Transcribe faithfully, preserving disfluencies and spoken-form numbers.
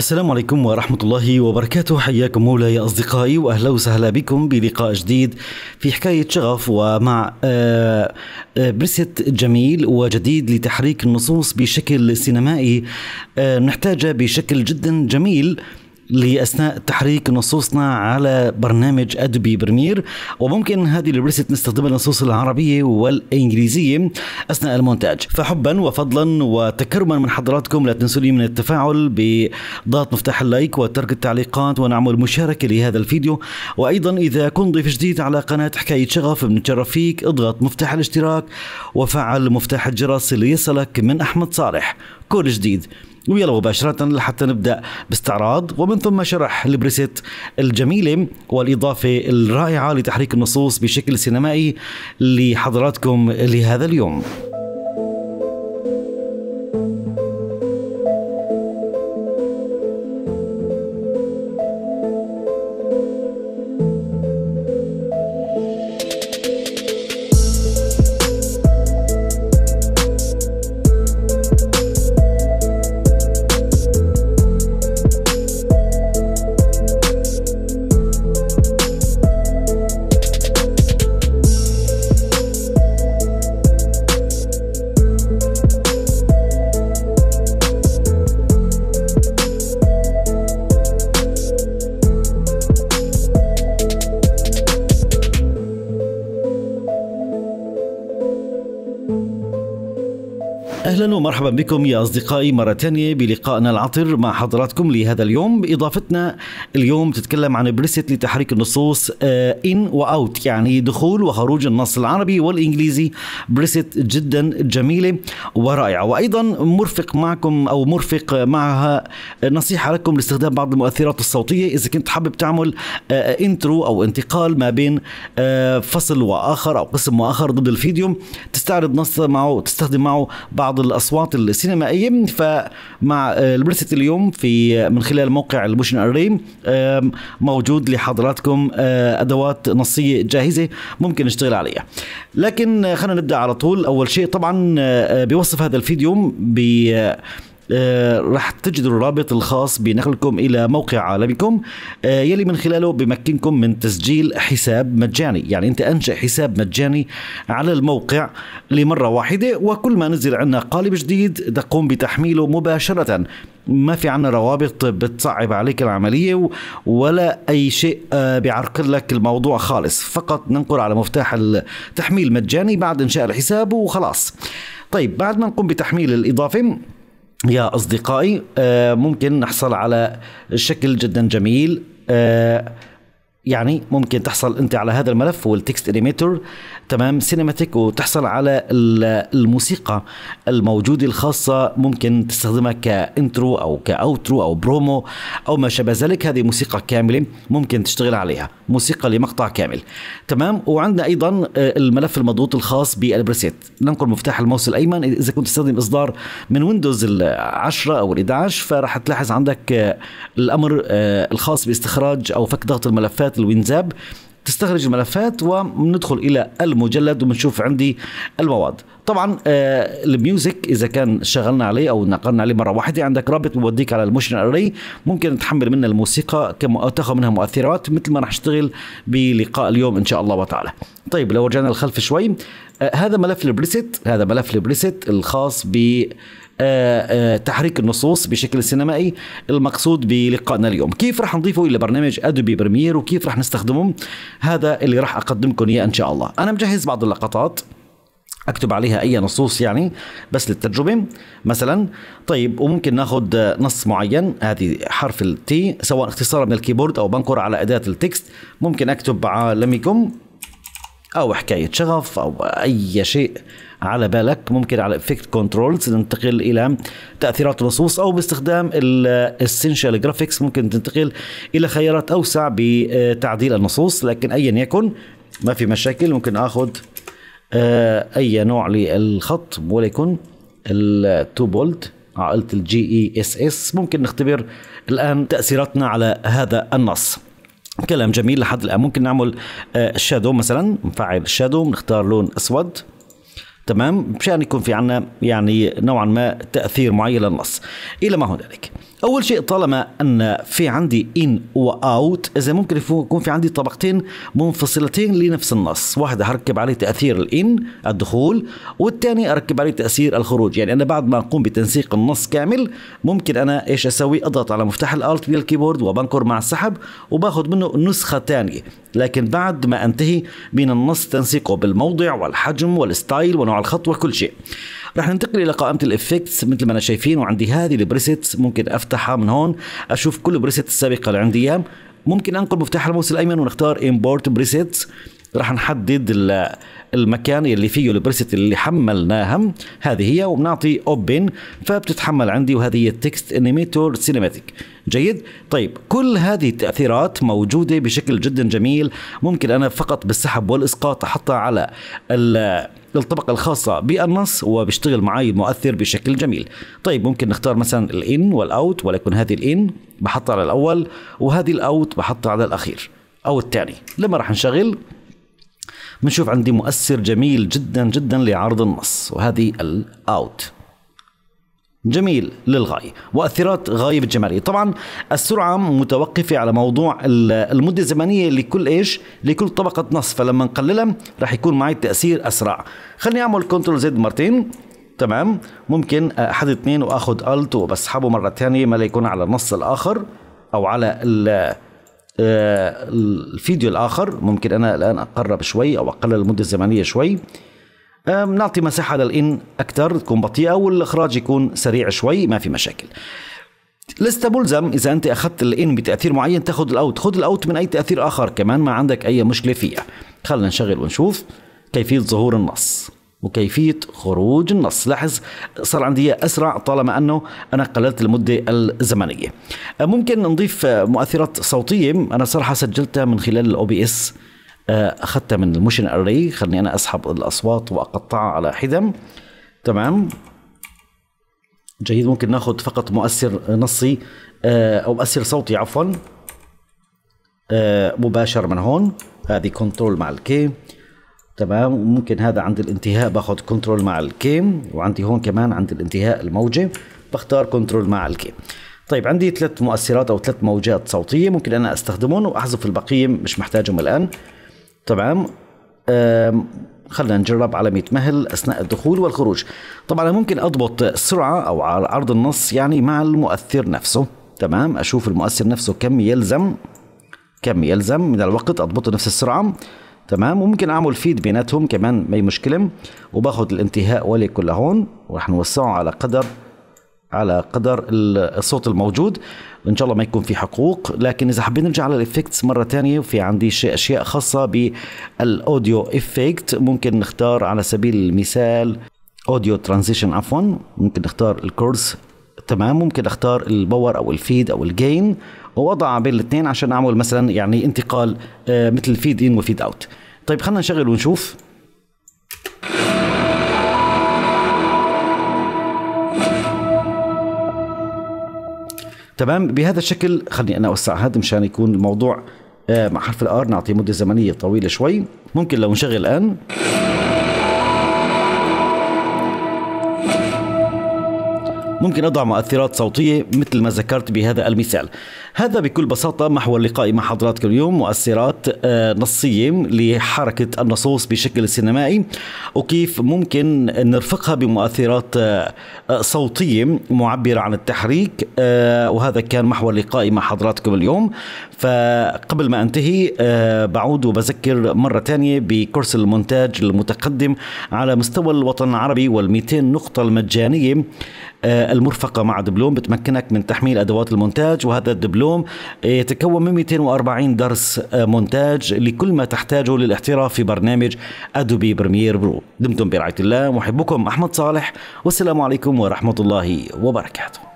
السلام عليكم ورحمة الله وبركاته، حياكم مولاي أصدقائي وأهلا وسهلا بكم بلقاء جديد في حكاية شغف، ومع بريست جميل وجديد لتحريك النصوص بشكل سينمائي نحتاجه بشكل جدا جميل لأثناء تحريك نصوصنا على برنامج أدوبي بريمير. وممكن هذه البريست نستخدمها للنصوص العربية والإنجليزية أثناء المونتاج. فحبا وفضلا وتكرما من حضراتكم لا تنسوا لي من التفاعل بضغط مفتاح اللايك وترك التعليقات ونعمل مشاركة لهذا الفيديو، وأيضا إذا كنت ضيف جديد على قناة حكاية شغف بنتشرف فيك، اضغط مفتاح الاشتراك وفعل مفتاح الجرس ليصلك من أحمد صالح كل جديد. ويلا مباشرة لحتى نبدأ باستعراض ومن ثم شرح البريست الجميلة والإضافة الرائعة لتحريك النصوص بشكل سينمائي لحضراتكم لهذا اليوم. أهلا ومرحبا بكم يا أصدقائي مرة تانية بلقائنا العطر مع حضراتكم لهذا اليوم. إضافتنا اليوم تتكلم عن بريست لتحريك النصوص إن وأوت، يعني دخول وخروج النص العربي والإنجليزي. بريست جدا جميلة ورائعة، وأيضا مرفق معكم أو مرفق معها نصيحة لكم لاستخدام بعض المؤثرات الصوتية إذا كنت حابب تعمل إنترو أو انتقال ما بين فصل وآخر أو قسم وآخر ضمن الفيديو، تستعرض نص معه تستخدم معه بعض الأصوات السينمائية. فمع البريست اليوم في من خلال موقع الموشن أري موجود لحضراتكم أدوات نصية جاهزة ممكن نشتغل عليها، لكن خلينا نبدأ على طول. أول شيء طبعا بوصف هذا الفيديو ب آه رح تجدوا الرابط الخاص بنقلكم إلى موقع عالمكم آه يلي من خلاله بمكنكم من تسجيل حساب مجاني، يعني أنت أنشأ حساب مجاني على الموقع لمرة واحدة، وكل ما نزل عنا قالب جديد تقوم بتحميله مباشرة. ما في عنا روابط بتصعب عليك العملية ولا أي شيء بيعرقل لك الموضوع خالص، فقط ننقر على مفتاح التحميل مجاني بعد إنشاء الحساب وخلاص. طيب بعد ما نقوم بتحميل الإضافة يا أصدقائي آه ممكن نحصل على شكل جدا جميل، آه يعني ممكن تحصل أنت على هذا الملف والتكست انيميتور تمام سينماتيك، وتحصل على الموسيقى الموجودة الخاصة ممكن تستخدمها كإنترو أو كأوترو أو برومو أو ما شابه ذلك. هذه موسيقى كاملة ممكن تشتغل عليها، موسيقى لمقطع كامل تمام. وعندنا أيضا الملف المضغوط الخاص بالبريست، ننقل مفتاح الماوس الأيمن إذا كنت تستخدم إصدار من ويندوز العشرة أو الأحد عشر، فرح تلاحظ عندك الأمر الخاص باستخراج أو فك ضغط الملفات الوينزاب، تستخرج الملفات وندخل إلى المجلد وبنشوف عندي المواد. طبعا آه الميوزك إذا كان شغلنا عليه أو نقلنا عليه مرة واحدة، عندك رابط بوديك على الموشن أري ممكن تحمل منه الموسيقى وتاخذ منها مؤثرات مثل ما رح نشتغل بلقاء اليوم إن شاء الله وتعالى. طيب لو رجعنا للخلف شوي، آه هذا ملف البريست، هذا ملف البريست الخاص ب تحريك النصوص بشكل سينمائي المقصود بلقائنا اليوم. كيف راح نضيفه الى برنامج ادوبي بريمير وكيف راح نستخدمه، هذا اللي راح اقدمكم اياه ان شاء الله. انا مجهز بعض اللقطات اكتب عليها اي نصوص يعني بس للتجربه مثلا. طيب وممكن ناخذ نص معين، هذه حرف التي سواء اختصارا من الكيبورد او بنقر على اداه التكست، ممكن اكتب عالمكم او حكايه شغف او اي شيء على بالك. ممكن على افكت كنترولز ننتقل الى تاثيرات النصوص، او باستخدام الاسنشال جرافيكس ممكن تنتقل الى خيارات اوسع بتعديل النصوص. لكن ايا يكن ما في مشاكل، ممكن اخذ اي نوع للخط وليكن التو بولد عائله الجي اي اس اس. ممكن نختبر الان تاثيراتنا على هذا النص. كلام جميل لحد الان. ممكن نعمل شادو مثلا، نفعل الشادو، نختار لون اسود تمام مشان يكون في عنا يعني نوعا ما تأثير معين للنص إلى ما هنالك. اول شيء طالما ان في عندي ان واوت، اذا ممكن يكون في عندي طبقتين منفصلتين لنفس النص، واحده هركب عليه تاثير الان الدخول، والثاني اركب عليه تاثير الخروج. يعني انا بعد ما اقوم بتنسيق النص كامل ممكن انا ايش اسوي؟ اضغط على مفتاح الالت بالكيبورد وبنكر مع السحب وباخذ منه نسخه ثانيه، لكن بعد ما انتهي من النص تنسيقه بالموضع والحجم والستايل ونوع الخط وكل شيء. راح ننتقل الى قائمه الايفكتس مثل ما انا شايفين، وعندي هذه البريسيتس ممكن افتحها من هون اشوف كل بريسيت السابقه اللي عندي اياه. ممكن انقل مفتاح الماوس الايمن ونختار امبورت بريسيتس، راح نحدد المكان اللي فيه البريسيت اللي حملناها، هذه هي، وبنعطي اوبن فبتتحمل عندي، وهذه هي التكست انيميتور سينماتيك. جيد. طيب كل هذه التأثيرات موجوده بشكل جدا جميل، ممكن انا فقط بالسحب والاسقاط احطها على الطبقه الخاصه بالنص وبيشتغل معي المؤثر بشكل جميل. طيب ممكن نختار مثلا الان والاوت، ولكن هذه الان بحطها على الاول وهذه الاوت بحطها على الاخير او الثاني. لما راح نشغل بنشوف عندي مؤثر جميل جدا جدا لعرض النص، وهذه الاوت جميل للغاية، مؤثرات غاية بالجمالية. طبعا السرعة متوقفة على موضوع المدة الزمنية لكل ايش؟ لكل طبقة نص، فلما نقللها راح يكون معي التأثير أسرع. خليني أعمل كنترول زد مرتين، تمام؟ ممكن أحد اثنين وآخذ ألت وبسحبه مرة ثانية ما لا يكون على النص الآخر أو على الفيديو الآخر. ممكن أنا الآن أقرب شوي أو أقلل المدة الزمنية شوي، نعطي مساحة للإن أكثر تكون بطيئة والإخراج يكون سريع شوي، ما في مشاكل. لست ملزم إذا أنت أخذت الإن بتأثير معين تأخذ الأوت، خذ الأوت من أي تأثير آخر كمان ما عندك أي مشكلة فيها. خلنا نشغل ونشوف كيفية ظهور النص وكيفية خروج النص. لاحظ صار عندي أسرع طالما أنه أنا قللت المدة الزمنية. ممكن نضيف مؤثرات صوتية، أنا صراحة سجلتها من خلال الأو بي إس، اخذتها من الموشن اري. خلني انا اسحب الاصوات واقطعها على حدم، تمام؟ جيد. ممكن ناخذ فقط مؤثر نصي او مؤثر صوتي عفوا مباشر من هون، هذه كنترول مع الكي، تمام؟ وممكن هذا عند الانتهاء باخذ كنترول مع الكي، وعندي هون كمان عند الانتهاء الموجه بختار كنترول مع الكي. طيب عندي ثلاث مؤثرات او ثلاث موجات صوتيه ممكن انا استخدمهم واحذف البقيه، مش محتاجهم الان، تمام؟ خلينا نجرب على مية مهل اثناء الدخول والخروج. طبعا ممكن اضبط السرعه او عرض النص يعني مع المؤثر نفسه، تمام؟ اشوف المؤثر نفسه كم يلزم كم يلزم من الوقت اضبطه نفس السرعه، تمام؟ وممكن اعمل فيد بيناتهم كمان ما هي مشكله، وباخذ الانتهاء ولي كله هون وراح نوسعه على قدر على قدر الصوت الموجود، ان شاء الله ما يكون في حقوق. لكن اذا حابين نرجع على الافكتس مره ثانيه، في عندي شيء اشياء خاصه بالاوديو افكت، ممكن نختار على سبيل المثال اوديو ترانزيشن عفوا، ممكن نختار الكورس، تمام؟ ممكن اختار الباور او الفيد او الجين واضع بين الاثنين عشان اعمل مثلا يعني انتقال مثل فيد ان وفيد اوت. طيب خلينا نشغل ونشوف. تمام بهذا الشكل. خليني انا اوسع هذا مشان يكون الموضوع مع حرف الار، نعطيه مده زمنيه طويله شوي. ممكن لو نشغل الان ممكن اضع مؤثرات صوتيه مثل ما ذكرت بهذا المثال. هذا بكل بساطه محور لقائي مع حضراتكم اليوم، مؤثرات نصيه لحركه النصوص بشكل سينمائي وكيف ممكن نرفقها بمؤثرات صوتيه معبره عن التحريك. وهذا كان محور لقائي مع حضراتكم اليوم. فقبل ما انتهي بعود وبذكر مره ثانيه بكورس المونتاج المتقدم على مستوى الوطن العربي، والمئتين نقطه المجانيه المرفقة مع دبلوم بتمكنك من تحميل أدوات المونتاج. وهذا الدبلوم يتكون من مئتين وأربعين درس مونتاج لكل ما تحتاجه للاحتراف في برنامج أدوبي بريمير برو. دمتم برعاية الله، محبكم أحمد صالح، والسلام عليكم ورحمة الله وبركاته.